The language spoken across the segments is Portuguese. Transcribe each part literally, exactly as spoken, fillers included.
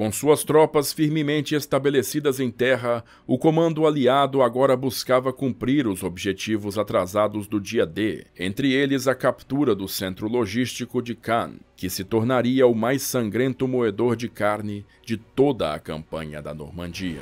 Com suas tropas firmemente estabelecidas em terra, o comando aliado agora buscava cumprir os objetivos atrasados do dia D, entre eles a captura do centro logístico de Caen, que se tornaria o mais sangrento moedor de carne de toda a campanha da Normandia.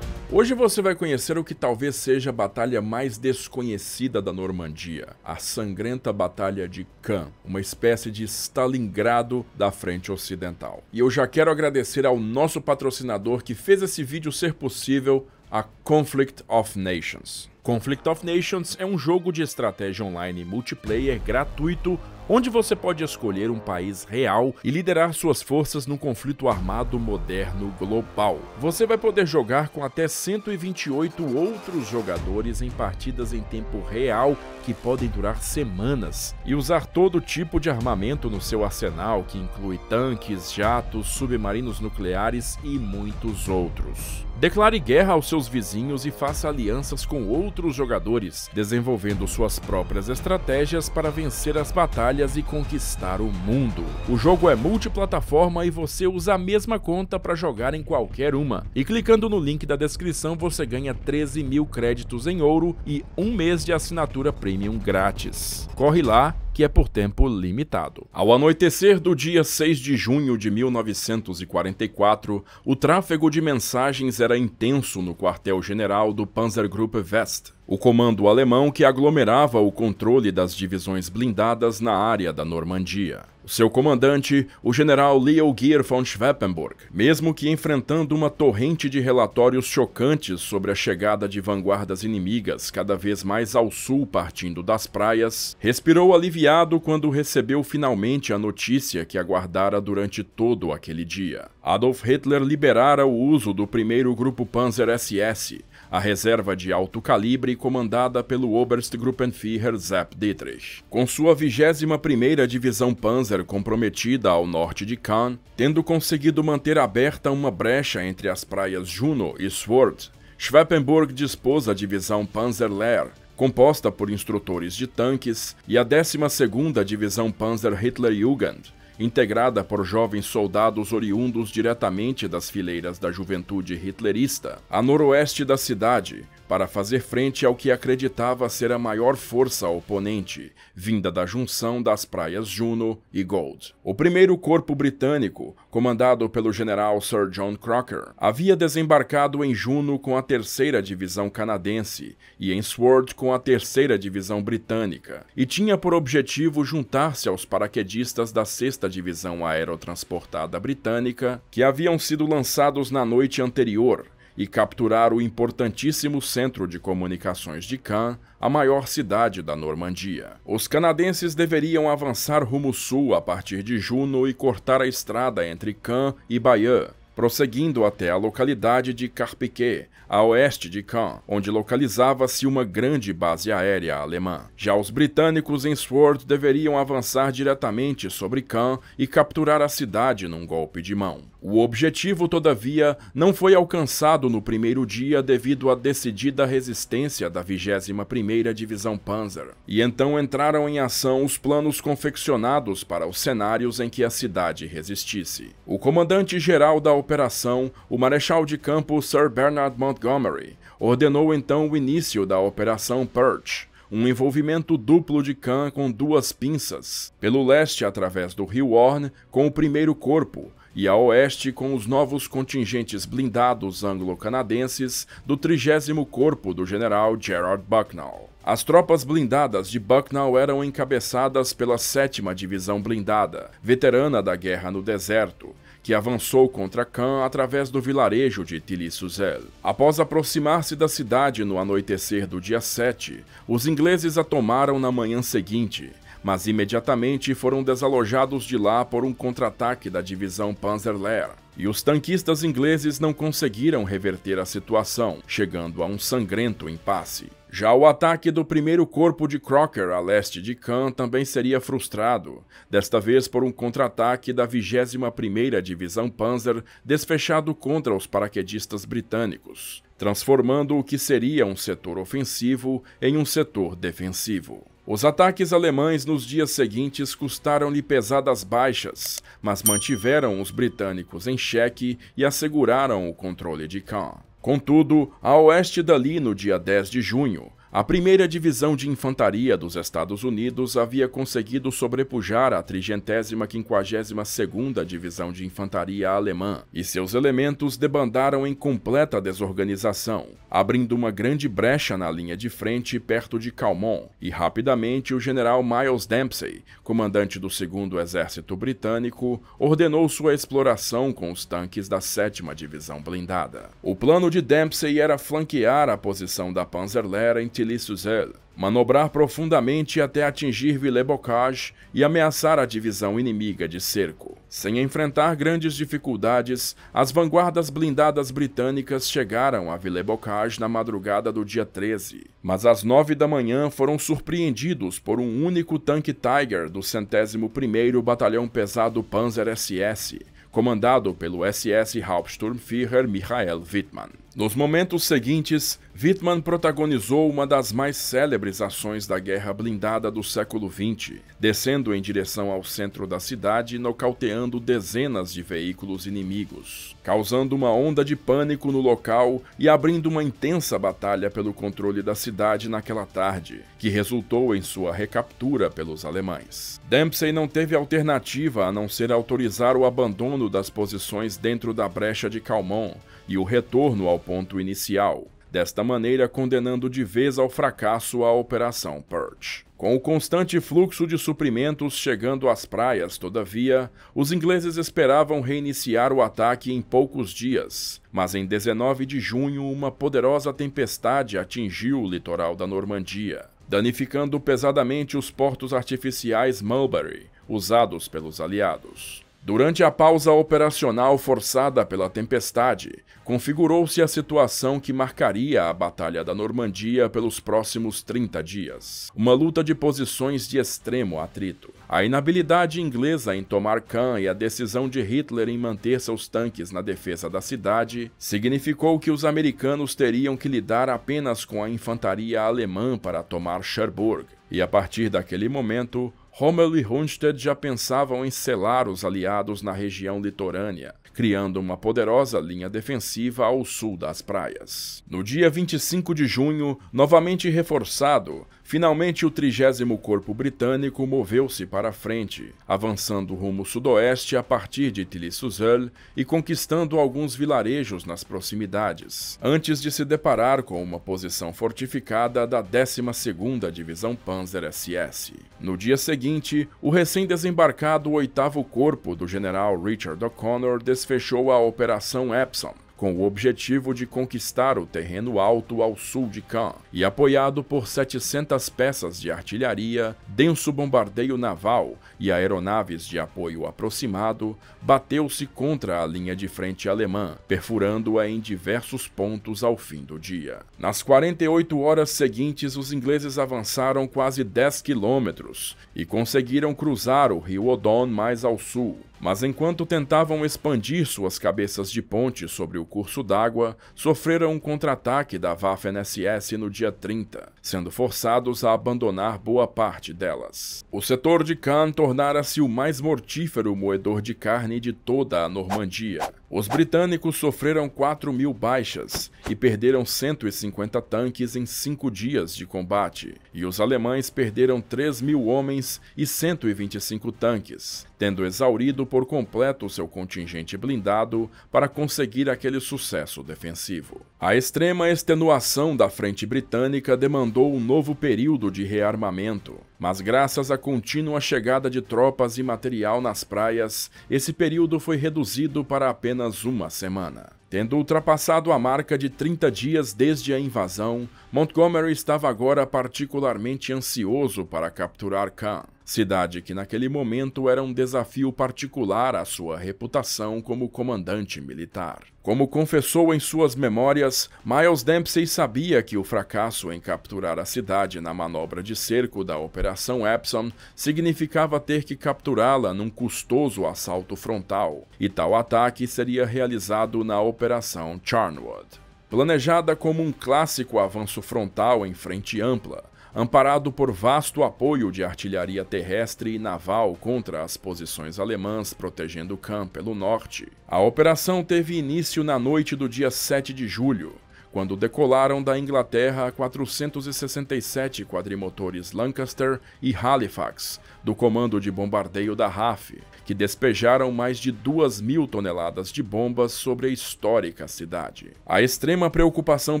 Hoje você vai conhecer o que talvez seja a batalha mais desconhecida da Normandia, a sangrenta Batalha de Caen, uma espécie de Stalingrado da frente ocidental. E eu já quero agradecer ao nosso patrocinador que fez esse vídeo ser possível, a Conflict of Nations. Conflict of Nations é um jogo de estratégia online multiplayer gratuito, onde você pode escolher um país real e liderar suas forças num conflito armado moderno global. Você vai poder jogar com até cento e vinte e oito outros jogadores em partidas em tempo real que podem durar semanas e usar todo tipo de armamento no seu arsenal, que inclui tanques, jatos, submarinos nucleares e muitos outros. Declare guerra aos seus vizinhos e faça alianças com outros jogadores, desenvolvendo suas próprias estratégias para vencer as batalhas e conquistar o mundo. O jogo é multiplataforma e você usa a mesma conta para jogar em qualquer uma. E clicando no link da descrição você ganha treze mil créditos em ouro e um mês de assinatura premium grátis. Corre lá, que é por tempo limitado. Ao anoitecer do dia seis de junho de mil novecentos e quarenta e quatro, o tráfego de mensagens era intenso no quartel-general do Panzergruppe West, o comando alemão que aglomerava o controle das divisões blindadas na área da Normandia. Seu comandante, o general Leo Geyr von Schweppenburg, mesmo que enfrentando uma torrente de relatórios chocantes sobre a chegada de vanguardas inimigas cada vez mais ao sul partindo das praias, respirou aliviado quando recebeu finalmente a notícia que aguardara durante todo aquele dia. Adolf Hitler liberara o uso do primeiro grupo Panzer S S, a reserva de alto calibre comandada pelo Oberstgruppenführer Sepp Dietrich. Com sua vigésima primeira Divisão Panzer comprometida ao norte de Caen, tendo conseguido manter aberta uma brecha entre as praias Juno e Sword, Schweppenburg dispôs a Divisão Panzer Lehr, composta por instrutores de tanques, e a décima segunda Divisão Panzer Hitlerjugend, integrada por jovens soldados oriundos diretamente das fileiras da juventude hitlerista, a noroeste da cidade, para fazer frente ao que acreditava ser a maior força oponente, vinda da junção das praias Juno e Gold. O primeiro corpo britânico, comandado pelo general Sir John Crocker, havia desembarcado em Juno com a terceira Divisão Canadense e em Sword com a terceira Divisão Britânica, e tinha por objetivo juntar-se aos paraquedistas da sexta Divisão Aerotransportada Britânica, que haviam sido lançados na noite anterior, e capturar o importantíssimo centro de comunicações de Caen, a maior cidade da Normandia. Os canadenses deveriam avançar rumo sul a partir de Juno e cortar a estrada entre Caen e Bayeux, prosseguindo até a localidade de Carpiquet, a oeste de Caen, onde localizava-se uma grande base aérea alemã. Já os britânicos em Sword deveriam avançar diretamente sobre Caen e capturar a cidade num golpe de mão. O objetivo, todavia, não foi alcançado no primeiro dia devido à decidida resistência da vigésima primeira Divisão Panzer, e então entraram em ação os planos confeccionados para os cenários em que a cidade resistisse. O comandante-geral da operação, o marechal de campo Sir Bernard Montgomery, ordenou então o início da Operação Perch, um envolvimento duplo de Caen com duas pinças, pelo leste através do rio Orne com o primeiro corpo, e a oeste com os novos contingentes blindados anglo-canadenses do trigésimo Corpo do general Gerard Bucknell. As tropas blindadas de Bucknell eram encabeçadas pela sétima Divisão Blindada, veterana da Guerra no Deserto, que avançou contra Caen através do vilarejo de Tilly-Suzel. Após aproximar-se da cidade no anoitecer do dia sete, os ingleses a tomaram na manhã seguinte, mas imediatamente foram desalojados de lá por um contra-ataque da Divisão Panzer Lehr, e os tanquistas ingleses não conseguiram reverter a situação, chegando a um sangrento impasse. Já o ataque do primeiro corpo de Crocker a leste de Caen também seria frustrado, desta vez por um contra-ataque da vigésima primeira Divisão Panzer desfechado contra os paraquedistas britânicos, transformando o que seria um setor ofensivo em um setor defensivo. Os ataques alemães nos dias seguintes custaram-lhe pesadas baixas, mas mantiveram os britânicos em xeque e asseguraram o controle de Caen. Contudo, a oeste dali, no dia dez de junho, a primeira Divisão de Infantaria dos Estados Unidos havia conseguido sobrepujar a trigésima quinquagésima segunda Divisão de Infantaria Alemã, e seus elementos debandaram em completa desorganização, abrindo uma grande brecha na linha de frente perto de Calmont, e rapidamente o general Miles Dempsey, comandante do segundo Exército Britânico, ordenou sua exploração com os tanques da sétima Divisão Blindada. O plano de Dempsey era flanquear a posição da Panzer Lehr em Tilly-Suzel, manobrar profundamente até atingir Villers-Bocage e ameaçar a divisão inimiga de cerco. Sem enfrentar grandes dificuldades, as vanguardas blindadas britânicas chegaram a Villers-Bocage na madrugada do dia treze, mas às nove da manhã foram surpreendidos por um único tanque Tiger do centésimo primeiro Batalhão Pesado Panzer S S, comandado pelo S S Hauptsturmführer Michael Wittmann. Nos momentos seguintes, Wittmann protagonizou uma das mais célebres ações da guerra blindada do século vinte, descendo em direção ao centro da cidade e nocauteando dezenas de veículos inimigos, causando uma onda de pânico no local e abrindo uma intensa batalha pelo controle da cidade naquela tarde, que resultou em sua recaptura pelos alemães. Dempsey não teve alternativa a não ser autorizar o abandono das posições dentro da brecha de Calmont e o retorno ao ponto inicial, desta maneira condenando de vez ao fracasso a Operação Perch. Com o constante fluxo de suprimentos chegando às praias, todavia, os ingleses esperavam reiniciar o ataque em poucos dias, mas em dezenove de junho uma poderosa tempestade atingiu o litoral da Normandia, danificando pesadamente os portos artificiais Mulberry, usados pelos aliados. Durante a pausa operacional forçada pela tempestade, configurou-se a situação que marcaria a Batalha da Normandia pelos próximos trinta dias. Uma luta de posições de extremo atrito. A inabilidade inglesa em tomar Caen e a decisão de Hitler em manter seus tanques na defesa da cidade significou que os americanos teriam que lidar apenas com a infantaria alemã para tomar Cherbourg, e a partir daquele momento, Rommel e Rundstedt já pensavam em selar os aliados na região litorânea, criando uma poderosa linha defensiva ao sul das praias. No dia vinte e cinco de junho, novamente reforçado, finalmente o trigésimo Corpo Britânico moveu-se para a frente, avançando rumo sudoeste a partir de Tilly-Suzel e conquistando alguns vilarejos nas proximidades, antes de se deparar com uma posição fortificada da décima segunda Divisão Panzer S S. No dia seguinte, o recém-desembarcado oitavo Corpo do general Richard O'Connor desfechou a Operação Epsom, com o objetivo de conquistar o terreno alto ao sul de Caen, e apoiado por setecentas peças de artilharia, denso bombardeio naval e aeronaves de apoio aproximado, bateu-se contra a linha de frente alemã, perfurando-a em diversos pontos ao fim do dia. Nas quarenta e oito horas seguintes, os ingleses avançaram quase dez quilômetros e conseguiram cruzar o rio Odon mais ao sul. Mas enquanto tentavam expandir suas cabeças de ponte sobre o curso d'água, sofreram um contra-ataque da Waffen-S S no dia trinta, sendo forçados a abandonar boa parte delas. O setor de Caen tornara-se o mais mortífero moedor de carne de toda a Normandia. Os britânicos sofreram quatro mil baixas e perderam cento e cinquenta tanques em cinco dias de combate, e os alemães perderam três mil homens e cento e vinte e cinco tanques, tendo exaurido por completo seu contingente blindado para conseguir aquele sucesso defensivo. A extrema extenuação da frente britânica demandou um novo período de rearmamento, mas graças à contínua chegada de tropas e material nas praias, esse período foi reduzido para apenas uma semana. Tendo ultrapassado a marca de trinta dias desde a invasão, Montgomery estava agora particularmente ansioso para capturar Caen, cidade que naquele momento era um desafio particular à sua reputação como comandante militar. Como confessou em suas memórias, Miles Dempsey sabia que o fracasso em capturar a cidade na manobra de cerco da Operação Epsom significava ter que capturá-la num custoso assalto frontal, e tal ataque seria realizado na Operação Operação Charnwood. Planejada como um clássico avanço frontal em frente ampla, amparado por vasto apoio de artilharia terrestre e naval contra as posições alemãs protegendo Caen pelo norte. A operação teve início na noite do dia sete de julho, quando decolaram da Inglaterra quatrocentos e sessenta e sete quadrimotores Lancaster e Halifax, do comando de bombardeio da R A F, que despejaram mais de duas mil toneladas de bombas sobre a histórica cidade. A extrema preocupação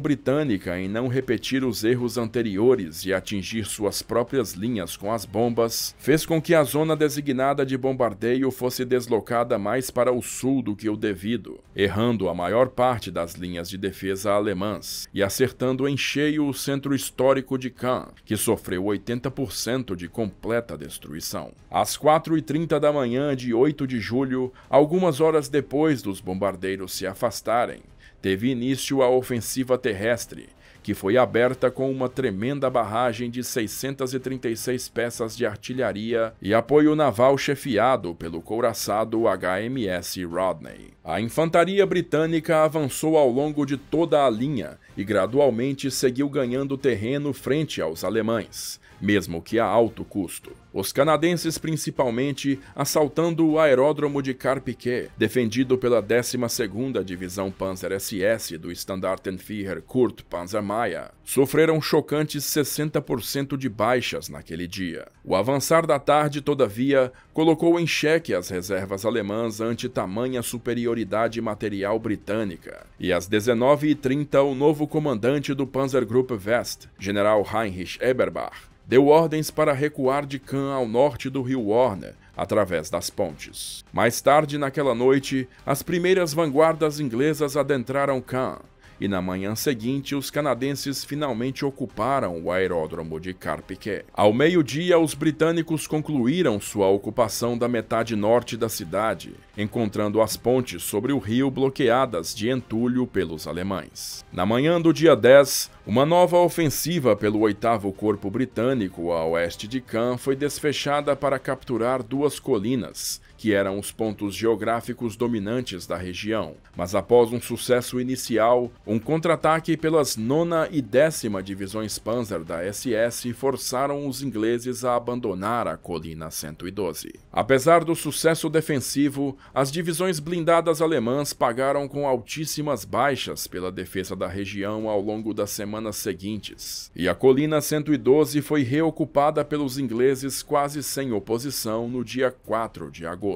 britânica em não repetir os erros anteriores e atingir suas próprias linhas com as bombas fez com que a zona designada de bombardeio fosse deslocada mais para o sul do que o devido, errando a maior parte das linhas de defesa alemãs e acertando em cheio o centro histórico de Caen, que sofreu oitenta por cento de completa destruição. Às quatro e trinta da manhã de oito de julho, algumas horas depois dos bombardeiros se afastarem, teve início a ofensiva terrestre, que foi aberta com uma tremenda barragem de seiscentas e trinta e seis peças de artilharia e apoio naval chefiado pelo couraçado H M S Rodney. A infantaria britânica avançou ao longo de toda a linha e gradualmente seguiu ganhando terreno frente aos alemães, mesmo que a alto custo. Os canadenses principalmente assaltando o aeródromo de Carpiquet, defendido pela décima segunda Divisão Panzer S S do Standartenführer Kurt Panzermeier, sofreram chocantes sessenta por cento de baixas naquele dia. O avançar da tarde, todavia, colocou em xeque as reservas alemãs ante tamanha superioridade material britânica, e às dezenove e trinta o novo comandante do Panzergruppe West, general Heinrich Eberbach, deu ordens para recuar de Caen ao norte do rio Orne, através das pontes. Mais tarde naquela noite, as primeiras vanguardas inglesas adentraram Caen, e na manhã seguinte os canadenses finalmente ocuparam o aeródromo de Carpiquet. Ao meio-dia, os britânicos concluíram sua ocupação da metade norte da cidade, encontrando as pontes sobre o rio bloqueadas de entulho pelos alemães. Na manhã do dia dez, uma nova ofensiva pelo oitavo Corpo Britânico a oeste de Caen foi desfechada para capturar duas colinas, que eram os pontos geográficos dominantes da região, mas após um sucesso inicial, um contra-ataque pelas nona e décima divisões Panzer da S S forçaram os ingleses a abandonar a colina cento e doze. Apesar do sucesso defensivo, as divisões blindadas alemãs pagaram com altíssimas baixas pela defesa da região ao longo das semanas seguintes, e a colina cento e doze foi reocupada pelos ingleses quase sem oposição no dia quatro de agosto.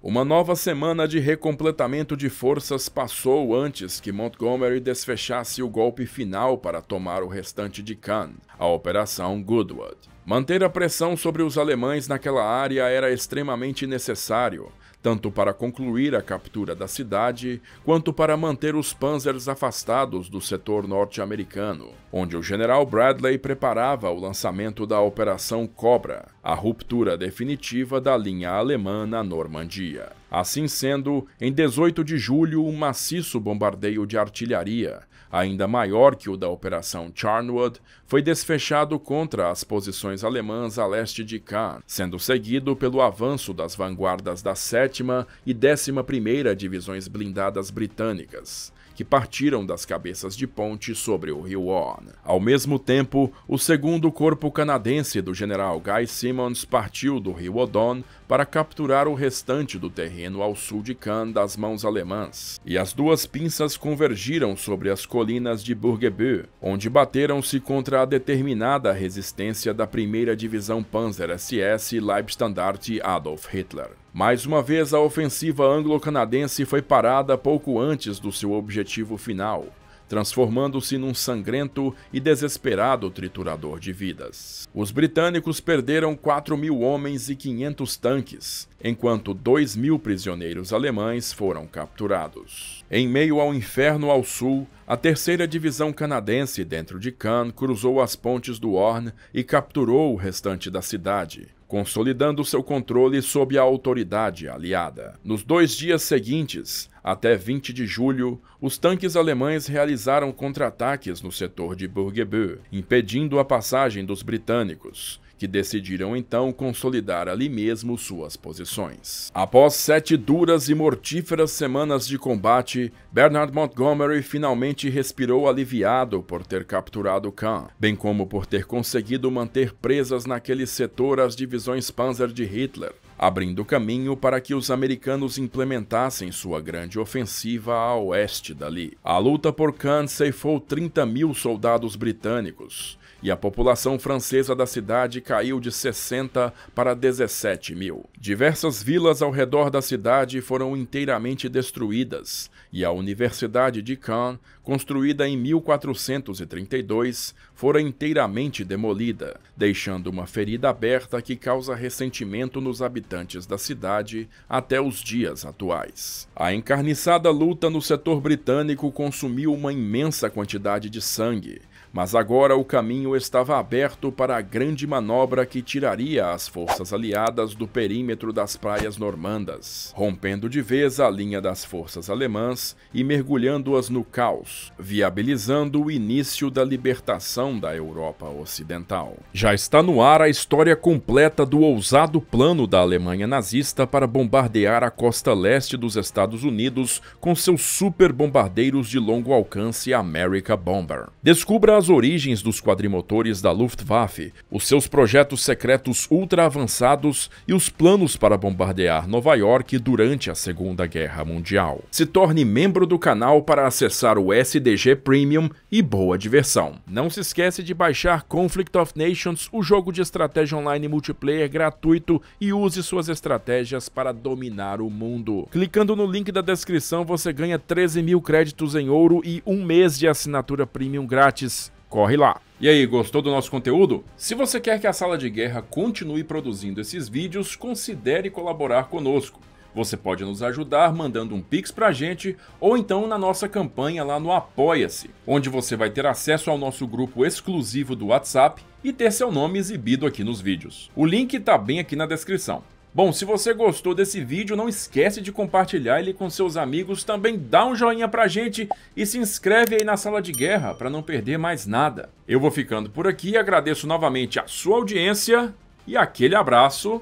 Uma nova semana de recompletamento de forças passou antes que Montgomery desfechasse o golpe final para tomar o restante de Caen, a Operação Goodwood. Manter a pressão sobre os alemães naquela área era extremamente necessário, tanto para concluir a captura da cidade, quanto para manter os panzers afastados do setor norte-americano, onde o general Bradley preparava o lançamento da Operação Cobra, a ruptura definitiva da linha alemã na Normandia. Assim sendo, em dezoito de julho, um maciço bombardeio de artilharia, ainda maior que o da Operação Charnwood, foi desfechado contra as posições alemãs a leste de Caen, sendo seguido pelo avanço das vanguardas da sétima e décima primeira Divisões Blindadas Britânicas, que partiram das cabeças de ponte sobre o rio Orne. Ao mesmo tempo, o segundo Corpo Canadense do general Guy Simonds partiu do rio Odon para capturar o restante do terreno ao sul de Caen das mãos alemãs, e as duas pinças convergiram sobre as colinas de Bourguébus, onde bateram-se contra a determinada resistência da primeira Divisão Panzer S S Leibstandarte Adolf Hitler. Mais uma vez, a ofensiva anglo-canadense foi parada pouco antes do seu objetivo final, transformando-se num sangrento e desesperado triturador de vidas. Os britânicos perderam quatro mil homens e quinhentos tanques, enquanto dois mil prisioneiros alemães foram capturados. Em meio ao inferno ao sul, a terceira Divisão Canadense dentro de Caen cruzou as pontes do Orne e capturou o restante da cidade, consolidando seu controle sob a autoridade aliada. Nos dois dias seguintes, até vinte de julho, os tanques alemães realizaram contra-ataques no setor de Bourguébus, impedindo a passagem dos britânicos, que decidiram então consolidar ali mesmo suas posições. Após sete duras e mortíferas semanas de combate, Bernard Montgomery finalmente respirou aliviado por ter capturado Caen, bem como por ter conseguido manter presas naquele setor as divisões Panzer de Hitler, abrindo caminho para que os americanos implementassem sua grande ofensiva a oeste dali. A luta por Caen ceifou trinta mil soldados britânicos, e a população francesa da cidade caiu de sessenta para dezessete mil. Diversas vilas ao redor da cidade foram inteiramente destruídas, e a Universidade de Caen, construída em mil quatrocentos e trinta e dois, fora inteiramente demolida, deixando uma ferida aberta que causa ressentimento nos habitantes habitantes da cidade até os dias atuais. A encarniçada luta no setor britânico consumiu uma imensa quantidade de sangue, mas agora o caminho estava aberto para a grande manobra que tiraria as forças aliadas do perímetro das praias normandas, rompendo de vez a linha das forças alemãs e mergulhando-as no caos, viabilizando o início da libertação da Europa Ocidental. Já está no ar a história completa do ousado plano da Alemanha nazista para bombardear a costa leste dos Estados Unidos com seus super bombardeiros de longo alcance America Bomber. Descubra as origens dos quadrimotores da Luftwaffe, os seus projetos secretos ultra avançados e os planos para bombardear Nova York durante a Segunda Guerra Mundial. Se torne membro do canal para acessar o S D G Premium e boa diversão. Não se esquece de baixar Conflict of Nations, o jogo de estratégia online multiplayer gratuito, e use suas estratégias para dominar o mundo. Clicando no link da descrição você ganha treze mil créditos em ouro e um mês de assinatura premium grátis. Corre lá! E aí, gostou do nosso conteúdo? Se você quer que a Sala de Guerra continue produzindo esses vídeos, considere colaborar conosco. Você pode nos ajudar mandando um Pix pra gente ou então na nossa campanha lá no Apoia-se, onde você vai ter acesso ao nosso grupo exclusivo do WhatsApp e ter seu nome exibido aqui nos vídeos. O link tá bem aqui na descrição. Bom, se você gostou desse vídeo, não esquece de compartilhar ele com seus amigos, também dá um joinha pra gente e se inscreve aí na Sala de Guerra pra não perder mais nada. Eu vou ficando por aqui, agradeço novamente a sua audiência e aquele abraço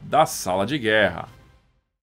da Sala de Guerra.